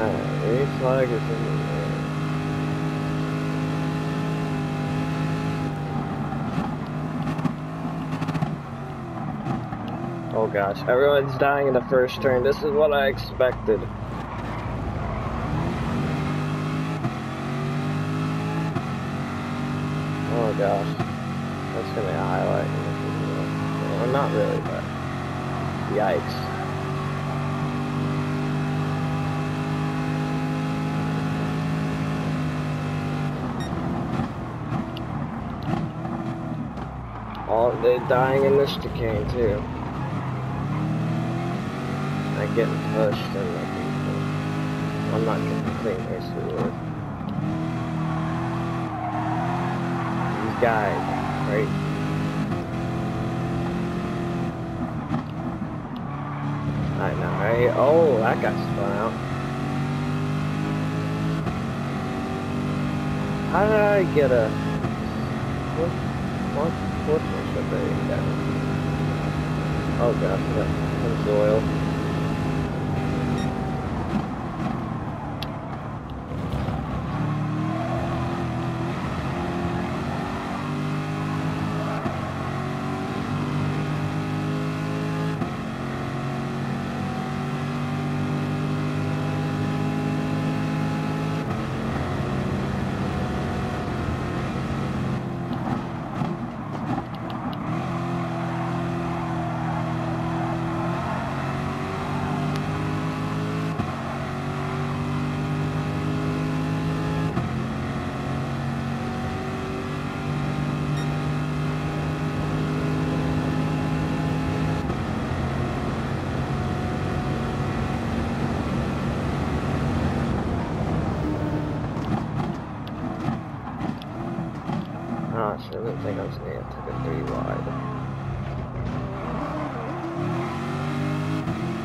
Any flag is in the air. Oh gosh, everyone's dying in the first turn. This is what I expected. Oh gosh, that's gonna be a highlight. Well, not really, but yikes. Oh, they're dying in this chicane too. I'm getting pushed and I'm not getting clean basically. These guys, right? I know, right? Oh, that got spun out. How did I get a... What should they do? Oh gosh, that's oil. I didn't think I was going to take a 3 wide.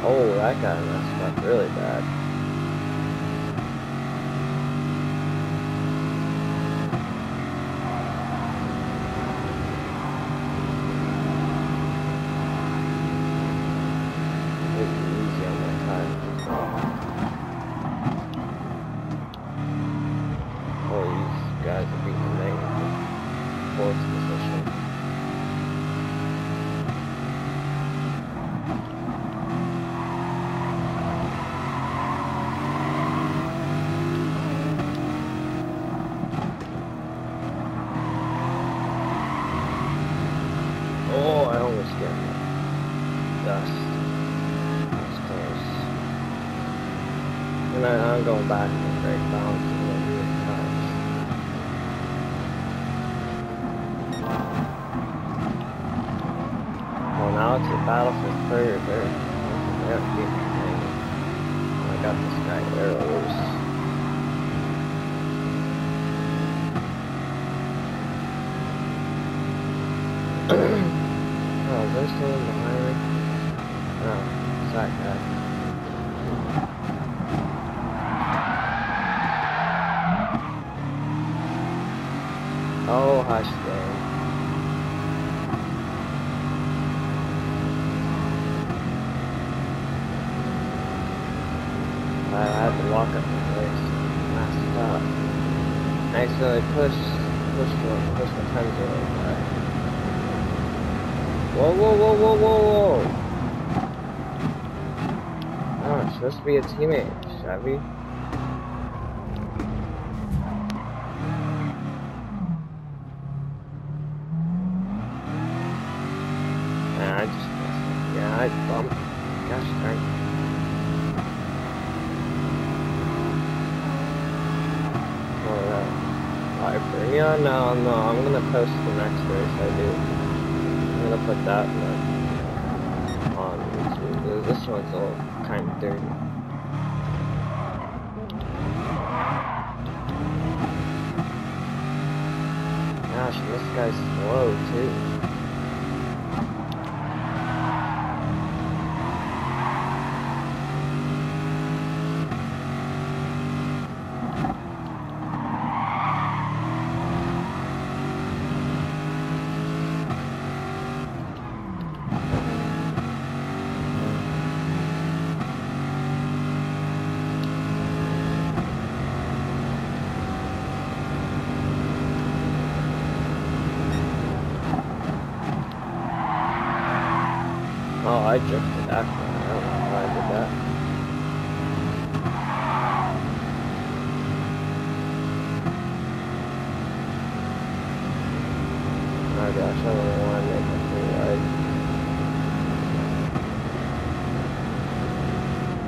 Oh, that guy messed up really bad. It was easy on that time. Oh, these guys are beating me. Fourth position. Oh, I almost get dust. That's close. And I'm going back to break bounds. Now it's a battle for third. I got this guy arrows. Oh, is there still in the highway? No, it's that guy. Oh, hush dang. I had to walk up the place. Messed up. I accidentally pushed the tons of it. Whoa! Oh, it's supposed to be a teammate, Chevy. And I just messed up. Yeah, I bumped. Gosh darn. Yeah, no, I'm gonna post the next race I do. I'm gonna put that one on YouTube. This one's all kind of dirty. Gosh, this guy's slow too. I jumped in that one. I don't know why I did that. Oh gosh, I don't know why I made that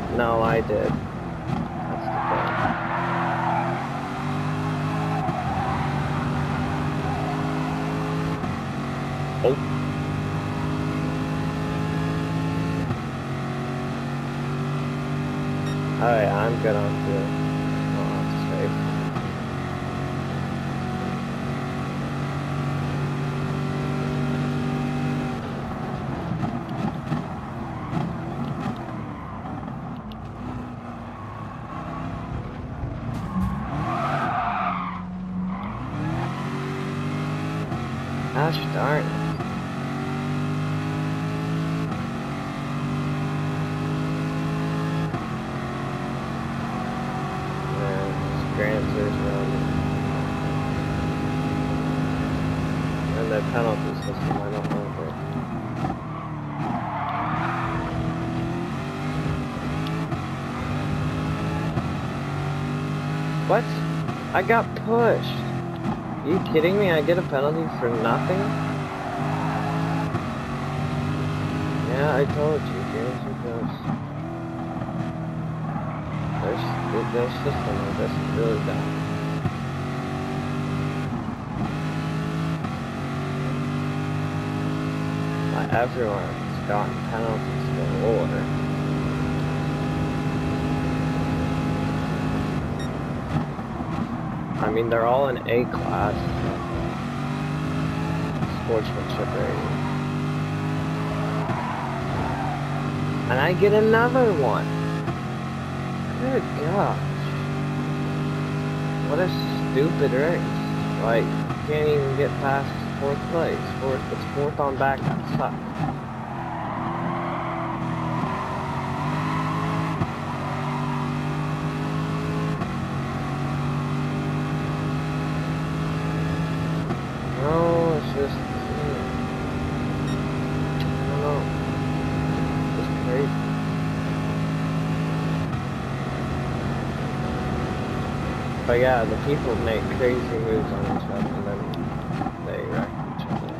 thing right. No, I did. That's the thing. Oh. Alright, I'm good on to save. Gosh darn it. And the penalty system, I don't like it. What? I got pushed. Are you kidding me? I get a penalty for nothing? Yeah, I told you, games are ghosts. Their system is just really dumb. Like everyone's gotten penalties galore. I mean, they're all in A class. Sportsmanship rating. And I get another one. Good gosh. What a stupid race. Like, you can't even get past fourth place. It's fourth on back, that sucks. No, it's just... I don't know. It's just crazy. But yeah, the people make crazy moves on each other and then they wreck each other.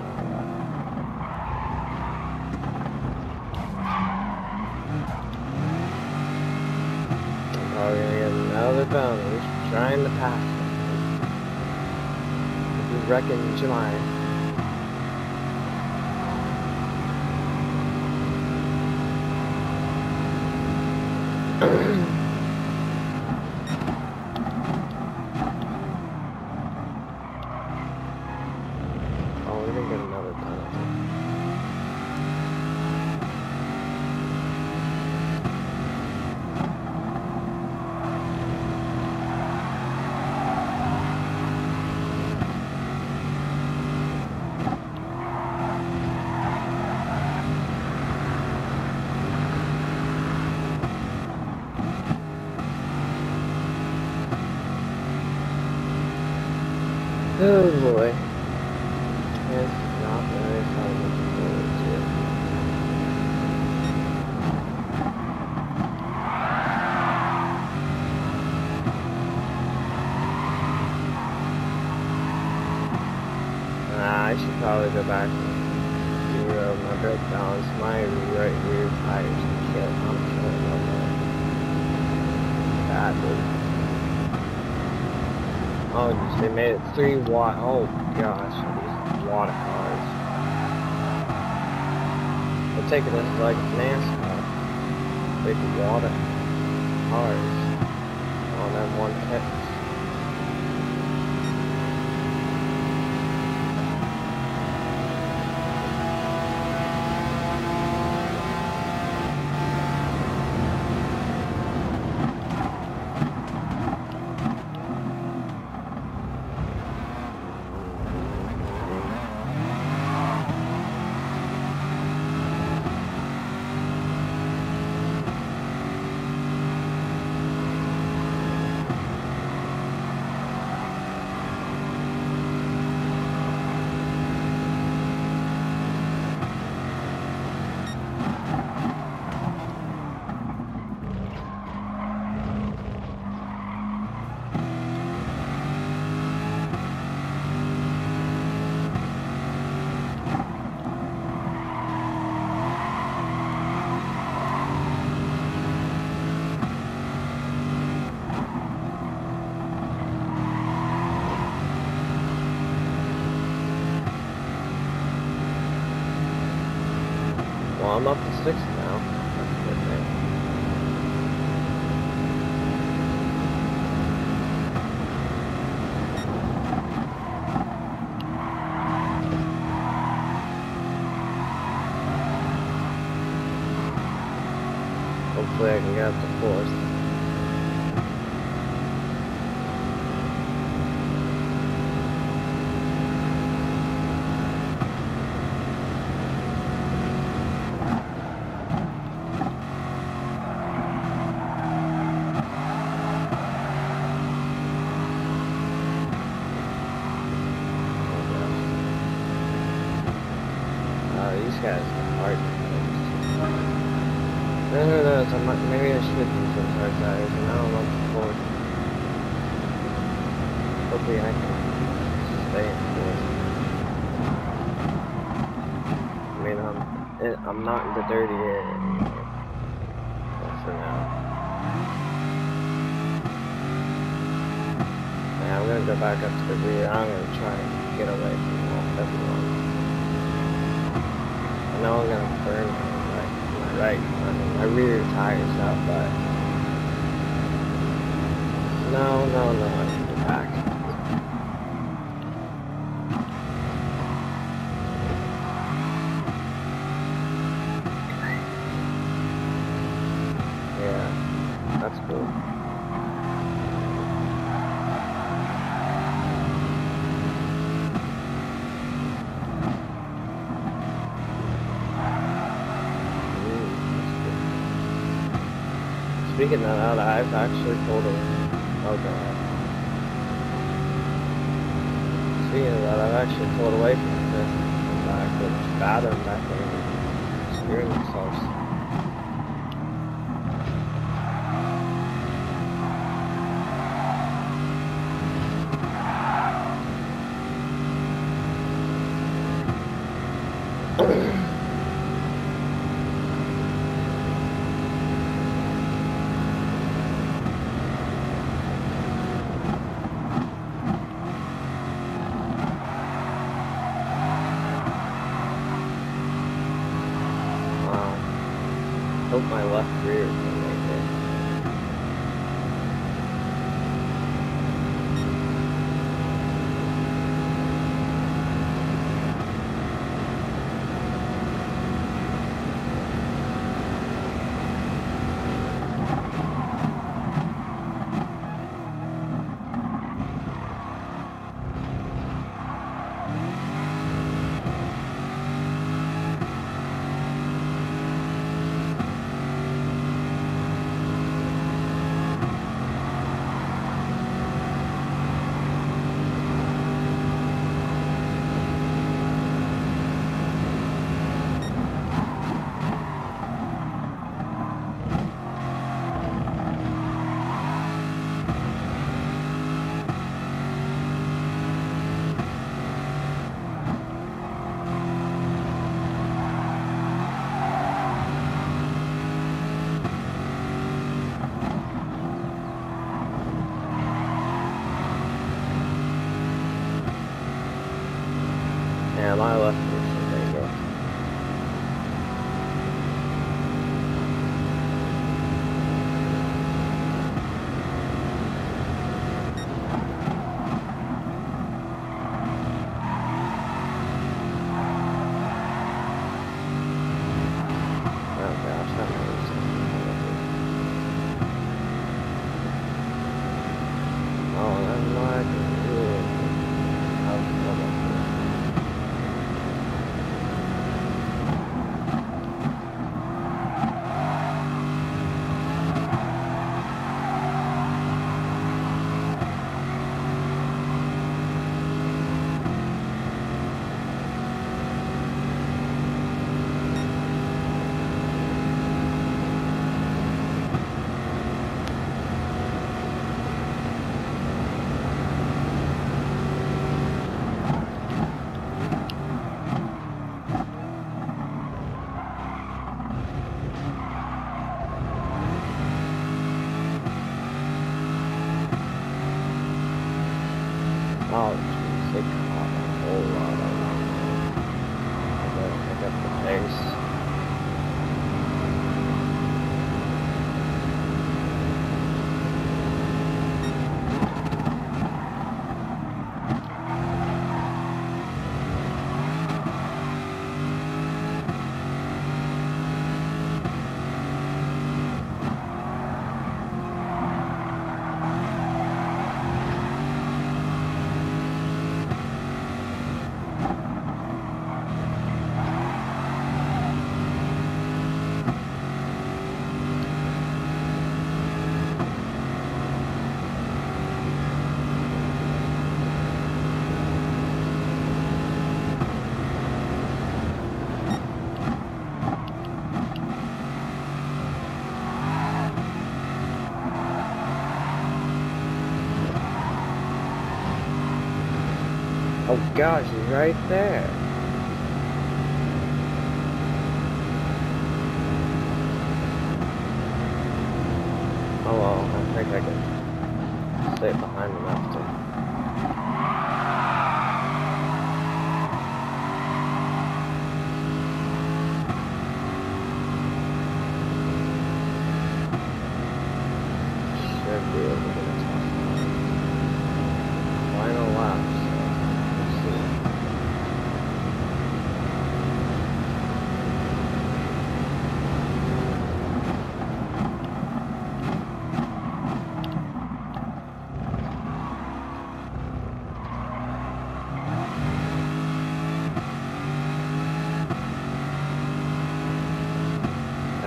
I'm probably gonna get another penalty trying to pass it. We'll be wrecking July. Oh boy. It's not very fun to do. Nah, I should probably go back to zero. My brake balance, my right rear tires and shit. I'm killing them badly. Oh, they made it 3 watt. Oh gosh, these water cars. They're taking this like NASCAR. Big water cars on M1 pits. hopefully I can get up to fourth. These guys are hard. Then there are those, maybe I should do some hard tires, and now I'm up to fourth. Hopefully I can stay in fourth. I mean, I'm not in the dirty area anymore. Not for now. And I'm going to go back up to the rear. I'm going to try and get away from everyone. I know I'm gonna burn my rear tires out, but no, I need to get back. Yeah, that's cool. Speaking that out, I've actually pulled a... Oh god. Speaking of that, I've actually pulled away from the fifth and back, which battered back in steering themselves. I hope my left rear is going right there. Yeah, my left rear should there you go. Oh gosh, that makes sense. Oh, that's why I can do it. Oh, jeez, they caught a whole lot of them. I better pick up the pace. Oh gosh, he's right there. Oh well, I think I can stay behind him after.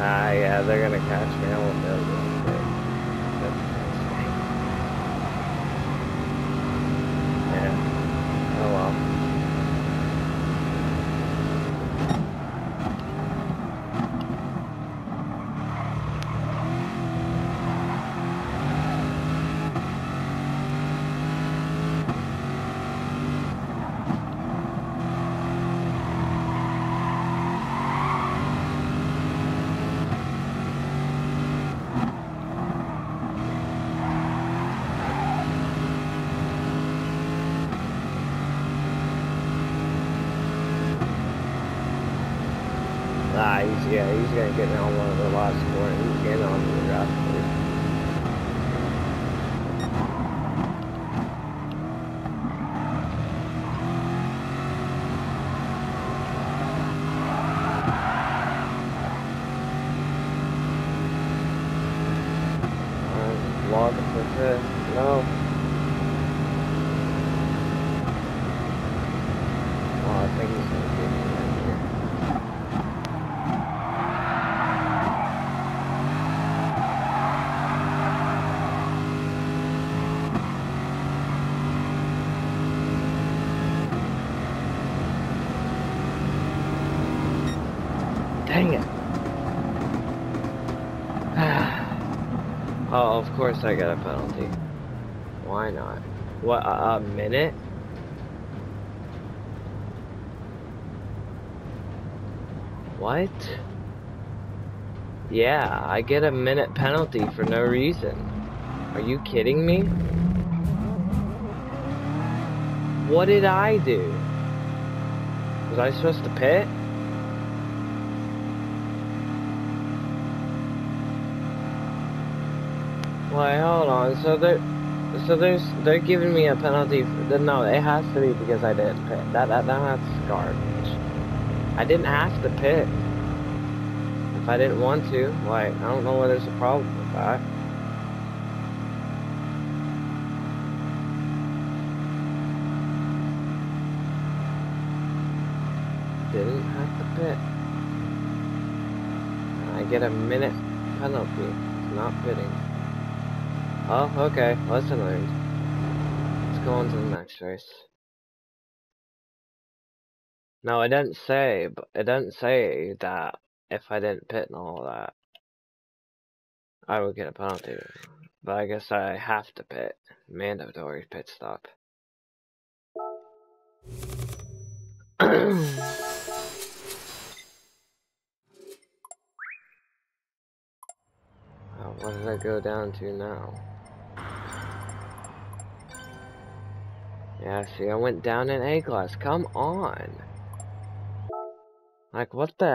Ah, yeah, they're gonna catch me. I won't be able to. Yeah. Oh well. Ah, he's gonna get me on one of the last four. He's getting on the last four. Log for this. No. Oh, I think he's gonna get me. Dang it. Oh, of course I got a penalty. Why not? What, a minute? What? Yeah, I get a minute penalty for no reason. Are you kidding me? What did I do? Was I supposed to pit? Wait, hold on, so they're giving me a penalty for, no, it has to be because I didn't pit. That's garbage. I didn't have to pit. If I didn't want to, like, I don't know why there's a problem with that. Didn't have to pit. I get a minute penalty for not pitting. Oh, okay. Lesson learned. Let's go on to the next race. No, it doesn't say that if I didn't pit and all that, I would get a penalty. But I guess I have to pit. Mandatory pit stop. Oh, what did I go down to now? Yeah, see, I went down in A class. Come on. Like, what the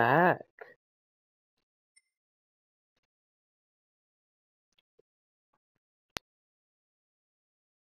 heck?